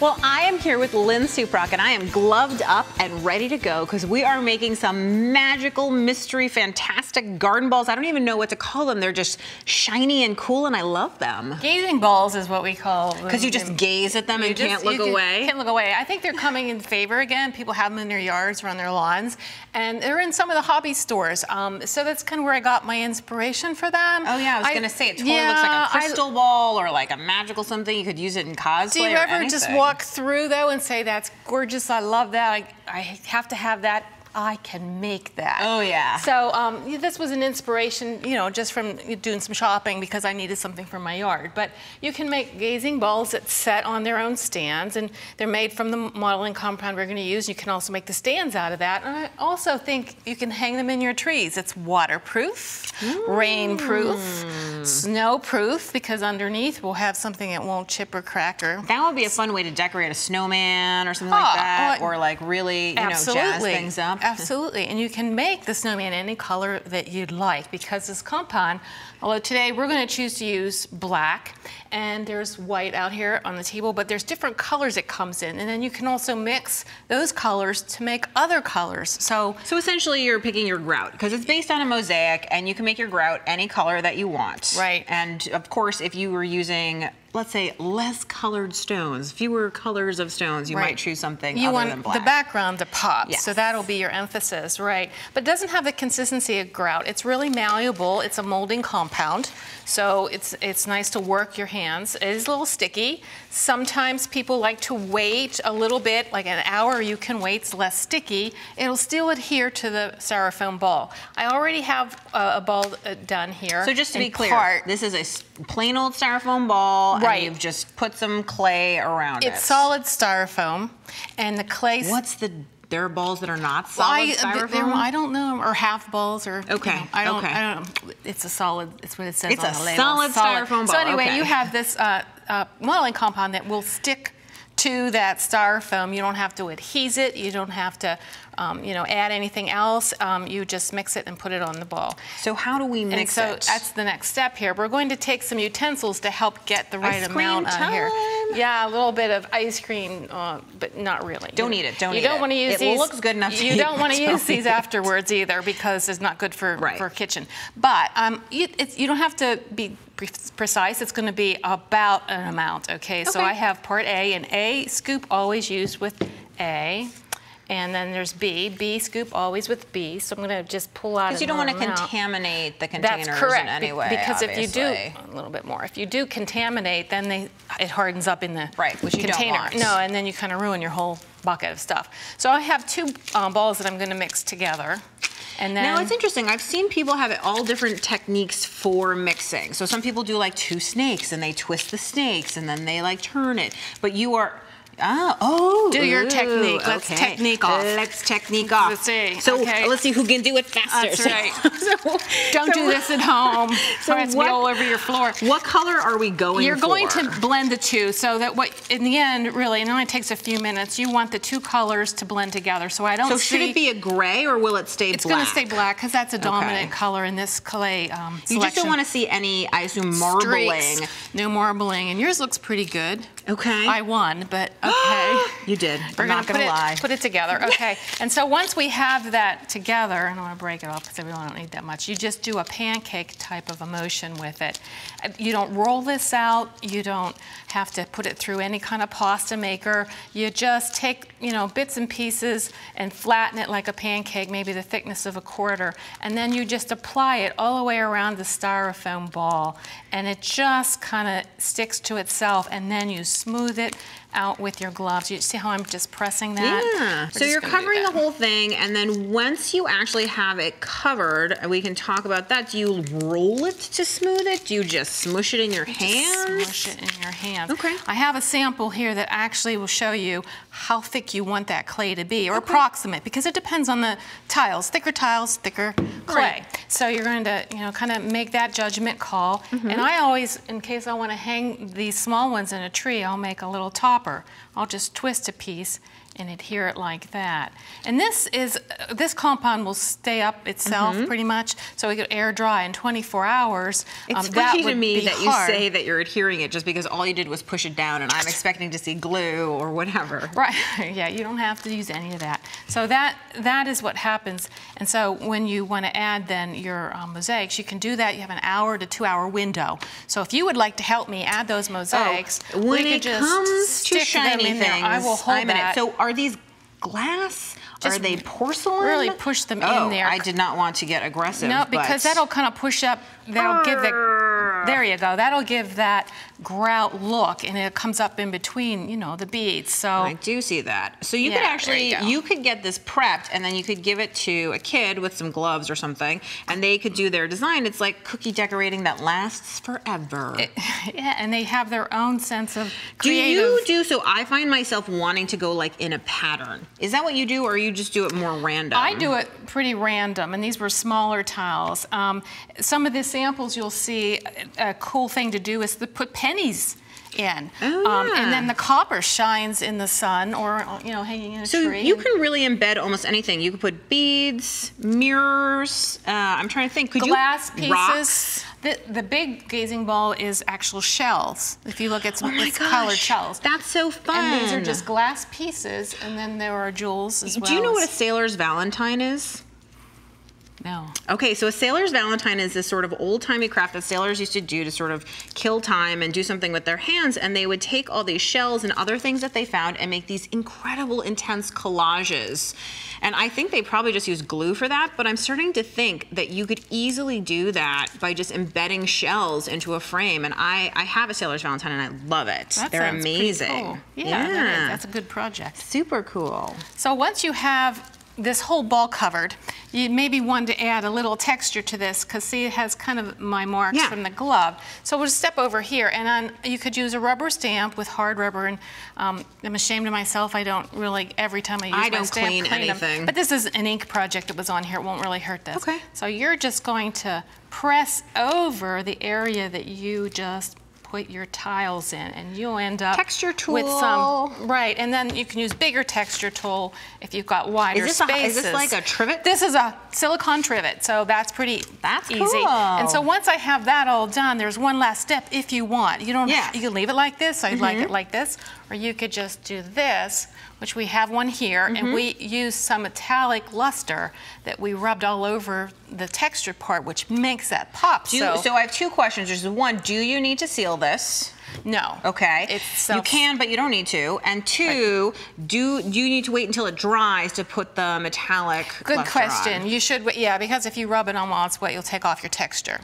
Well, I am here with Lynn Suprock, and I am gloved up and ready to go because we are making some magical, mystery, fantastic garden balls. I don't even know what to call them. They're just shiny and cool, and I love them. Gazing balls is what we call them. Because you just gaze at them and can't look away. Can't look away. I think they're coming in favor again. People have them in their yards or on their lawns, and they're in some of the hobby stores. So that's kind of where I got my inspiration for them. Oh yeah, I was gonna say it totally looks like a crystal ball or like a magical something. You could use it in cosplay. Do you ever just walk through though and say, "That's gorgeous. I love that. I have to have that. I can make that." Oh yeah. So this was an inspiration, you know, just from doing some shopping because I needed something for my yard. But you can make gazing balls that set on their own stands, and they're made from the modeling compound we're going to use. You can also make the stands out of that. And I also think you can hang them in your trees. It's waterproof, rainproof, snowproof, because underneath we'll have something that won't chip or crack. Or that would be a fun way to decorate a snowman or something like that, or like really, you know, jazz things up. Absolutely, and you can make the snowman any color that you'd like because this compound, although today we're going to choose to use black, and there's white out here on the table, but there's different colors it comes in, and then you can also mix those colors to make other colors. So essentially you're picking your grout because it's based on a mosaic, and you can make your grout any color that you want. Right. And of course, if you were using, let's say, less colored stones, fewer colors of stones, you might choose something other than black. You want the background to pop, so that'll be your emphasis, right? But it doesn't have the consistency of grout. It's really malleable. It's a molding compound, so it's nice to work your hands. It is a little sticky. Sometimes people like to wait a little bit, like an hour you can wait, it's less sticky. It'll still adhere to the styrofoam ball. I already have a ball done here. So just to be clear, this is a plain old styrofoam ball. Right. And you've just put some clay around it. It's solid styrofoam, and the clay. What's the? There are balls that are not solid styrofoam. I don't know, or half balls, or okay. You know, I don't know. It's a solid. It's what it says on the label. It's a solid styrofoam ball. So anyway, you have this modeling compound that will stick to that styrofoam. You don't have to adhese it. You don't have to, you know, add anything else. You just mix it and put it on the ball. So how do we mix it? And so that's the next step here. We're going to take some utensils to help get the right amount on here. Yeah, a little bit of ice cream, but not really. Don't eat it. Don't eat it. You don't want to use these. It looks good enough to eat. You don't want to use these afterwards either because it's not good for a kitchen. But you don't have to be precise. It's going to be about an amount. Okay. So I have part A, and A scoop always used with A, and then there's B. B scoop always with B. So I'm going to just pull out. Because you don't want to contaminate the containers in any way. Because obviously, if you do a little bit more, if you do contaminate, then it hardens up in the which container. You don't want. No, and then you kind of ruin your whole bucket of stuff. So I have two balls that I'm going to mix together. And then, now it's interesting, I've seen people have all different techniques for mixing. So some people do like two snakes and they twist the snakes and then they like turn it. But you are, do your technique. Let's technique off. Let's see. So let's see who can do it faster. That's right. Don't do this at home. So it's all over your floor. What color are we going for? You're going to blend the two so that in the end, really, it only takes a few minutes, you want the two colors to blend together. So I don't see. So should it be a gray or will it stay black? It's going to stay black because that's a dominant color in this clay selection. You just don't want to see any, I assume, marbling. Streaks. No marbling. And yours looks pretty good. Okay. I won, but okay. You did. We're not going to lie. Put it together. Okay. And so once we have that together, I don't want to break it off because we don't need that much. You just do a pancake type of a motion with it. You don't roll this out. You don't have to put it through any kind of pasta maker. You just take, you know, bits and pieces and flatten it like a pancake, maybe the thickness of a quarter. And then you just apply it all the way around the styrofoam ball. And it just kind of sticks to itself. And then you smooth it out with your gloves. You see how I'm just pressing that? Yeah. So you're covering the whole thing, and then once you actually have it covered, we can talk about that. Do you roll it to smooth it? Do you just smush it in your hands? Smush it in your hands. Okay. I have a sample here that actually will show you how thick you want that clay to be, or approximate, because it depends on the tiles. Thicker tiles, thicker clay. Right. So you're going to, you know, kind of make that judgment call. And I always, in case I want to hang these small ones in a tree, I'll make a little top. I'll just twist a piece and adhere it like that. And this compound will stay up itself pretty much, so it could air dry in 24 hours. It's tricky to me that you say that you're adhering it just because all you did was push it down, and I'm expecting to see glue or whatever. Right, yeah, you don't have to use any of that. So that is what happens. And so when you want to add then your mosaics, you can do that. You have an hour to 2 hour window. So if you would like to help me add those mosaics, when it comes to shiny things, I will hold that. So are these glass? Just are they porcelain? Really push them in there. I did not want to get aggressive. No, because that'll kind of push up. That'll give the. There you go. That'll give that grout look, and it comes up in between, you know, the beads. So I do see that. So you could actually, you could get this prepped, and then you could give it to a kid with some gloves or something, and they could do their design. It's like cookie decorating that lasts forever. Yeah, and they have their own sense of creative. So I find myself wanting to go like in a pattern. Is that what you do, or you just do it more random? I do it pretty random, and these were smaller tiles. Some of the samples you'll see, a cool thing to do is to put pennies in, and then the copper shines in the sun, or hanging in a tree. So you can really embed almost anything. You can put beads, mirrors. I'm trying to think. Could glass pieces. Rocks? The big gazing ball is actual shells. If you look at some colored shells. That's so fun. And these are just glass pieces, and then there are jewels as well. Do you know what a sailor's valentine is? No. Okay, so a sailor's valentine is this sort of old-timey craft that sailors used to do to sort of kill time and do something with their hands, and they would take all these shells and other things that they found and make these incredible, intense collages. And I think they probably just use glue for that, but I'm starting to think that you could easily do that by just embedding shells into a frame. And I have a sailor's valentine, and I love it. They're amazing. Cool. Yeah. That is. That's a good project. Super cool. So once you have this whole ball covered, you maybe want to add a little texture to this, because see, it has kind of my marks from the glove. So we'll step over here, and you could use a rubber stamp with hard rubber, and I'm ashamed of myself, I don't really, every time I use my stamp, clean anything. But this is an ink project that was on here, it won't really hurt this. Okay. So you're just going to press over the area that you just put your tiles in, and you'll end up with some and then you can use bigger texture tool if you've got wider spaces. Is this like a trivet? This is a silicone trivet, so that's pretty easy. Cool. And so once I have that all done, there's one last step if you want. You don't. You can leave it like this. I like it like this, or you could just do this, which we have one here, and we use some metallic luster that we rubbed all over the texture part, which makes that pop. So I have two questions. There's one, do you need to seal this? No. Okay. You can, but you don't need to. And two, do you need to wait until it dries to put the metallic luster on? Good question. You should, because if you rub it on while it's wet, you'll take off your texture.